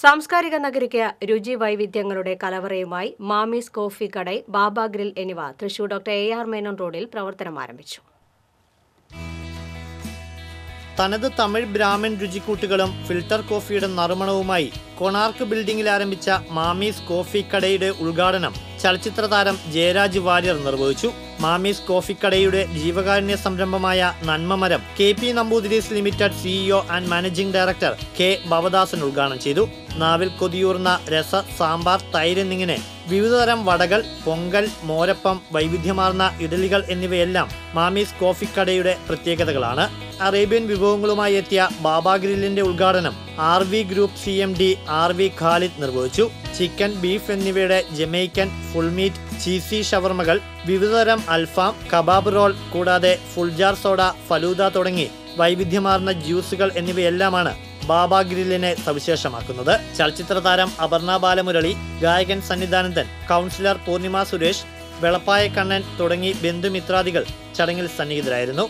സാംസ്കാരിക നഗരിക്ക് രുചി വൈവിധ്യങ്ങളുടെ കലവറയുമായി മാമീസ് കോഫി കടൈ, ബാബാ ഗ്രില് എന്നിവ തൃശൂർ ഡോക്ടർ A.R. മേനോൻ റോഡിൽ പ്രവർത്തനം ആരംഭിച്ചു. തനത് തമിഴ് ബ്രാഹ്മൺ രുചിക്കൂട്ടുകളും ഫിൽട്ടർ കോഫിയുടെ നറുമണവുമായി കൊണാർക്ക് ബിൽഡിംഗിൽ ആരംഭിച്ച മാമീസ് കോഫി കടയുടെ ഉദ്ഘാടനം ചലച്ചിത്ര താരം ജയരാജ് വാര്യർ നിർവഹിച്ചു. മാമീസ് കോഫി കടയുടെ ജീവകാരുണ്യ സംരംഭമായ നന്മമരം KP Namboothiris limited CEO and managing director K Bhavadasan ഉദ്ഘാടനം ചെയ്തു. നാവിൽ കൊതിയൂർന്ന രസ, സാമ്പാർ, തൈര് എന്നിങ്ങനെ വിവിധതരം വടകൾ, പൊങ്കൽ, മോരപ്പം, വൈവിധ്യമാർന്ന ഇഡലികൾ എന്നിവയെല്ലാം മാമീസ് കോഫി കടയുടെ പ്രത്യേകതകളാണ്. അറേബ്യൻ വിഭവങ്ങളുമായി എത്തിയ ബാബാ ഗ്രില്ലിന്റെ ഉദ്ഘാടനം RV group CMD RV Khalid നിർവഹിച്ചു. ചിക്കൻ, ബീഫ് എന്നിവയുടെ ജമൈക്കൻ, ഫുൾമീറ്റ്, ചീസി ഷവർമകൾ, വിവിധതരം അൽഫാം, കബാബ് റോൾ, കൂടാതെ ഫുൾജാർ സോഡ, ഫലൂദ തുടങ്ങി വൈവിധ്യമാർന്ന ജ്യൂസുകൾ എന്നിവയെല്ലാമാണ് ബാബാ ഗ്രില്ലിനെ സവിശേഷമാക്കുന്നത്. ചലച്ചിത്ര താരം അപർണ ബാലമുരളി, ഗായകൻ സന്നിധാനന്ദൻ, കൗൺസിലർ പൂർണിമ സുരേഷ്, വെളപ്പായ കണ്ണൻ തുടങ്ങി ബന്ധുമിത്രാദികൾ ചടങ്ങിൽ സന്നിഹിതരായിരുന്നു.